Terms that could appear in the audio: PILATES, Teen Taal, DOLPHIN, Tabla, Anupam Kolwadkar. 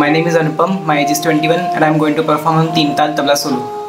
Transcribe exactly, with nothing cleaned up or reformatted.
My name is Anupam, my age is twenty-one and I am going to perform on Teen Taal Tabla solo.